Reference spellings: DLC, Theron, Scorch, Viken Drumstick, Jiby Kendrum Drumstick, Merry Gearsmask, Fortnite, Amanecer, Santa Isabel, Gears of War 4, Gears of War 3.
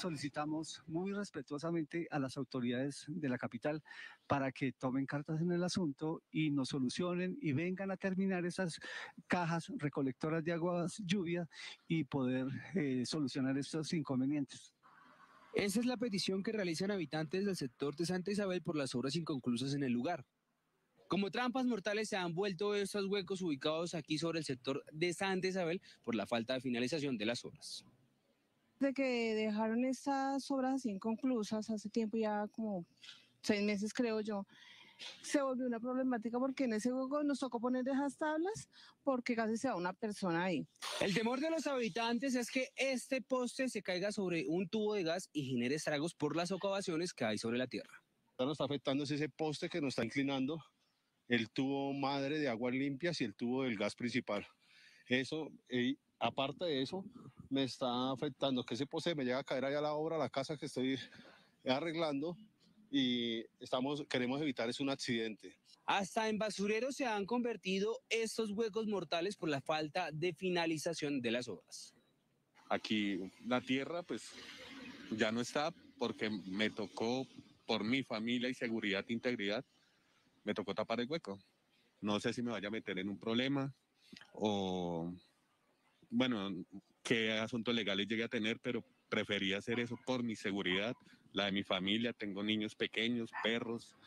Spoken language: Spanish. Solicitamos muy respetuosamente a las autoridades de la capital para que tomen cartas en el asunto y nos solucionen y vengan a terminar esas cajas recolectoras de aguas lluvia y poder solucionar estos inconvenientes. Esa es la petición que realizan habitantes del sector de Santa Isabel por las obras inconclusas en el lugar. Como trampas mortales se han vuelto estos huecos ubicados aquí sobre el sector de Santa Isabel por la falta de finalización de las obras. De que dejaron estas obras inconclusas hace tiempo, ya como 6 meses creo yo, se volvió una problemática porque en ese hueco nos tocó poner esas tablas porque casi se va una persona ahí. El temor de los habitantes es que este poste se caiga sobre un tubo de gas y genere estragos por las socavaciones que hay sobre la tierra. Nos está afectando ese poste que nos está inclinando, el tubo madre de aguas limpias y el tubo del gas principal. Eso, aparte de eso, me está afectando que ese poste me llega a caer allá a la obra, a la casa que estoy arreglando, y queremos evitar es un accidente. Hasta en basureros se han convertido estos huecos mortales por la falta de finalización de las obras. Aquí la tierra pues ya no está, porque me tocó, por mi familia y seguridad e integridad, me tocó tapar el hueco. No sé si me vaya a meter en un problema o... bueno, qué asuntos legales llegué a tener, pero preferí hacer eso por mi seguridad, la de mi familia, tengo niños pequeños, perros.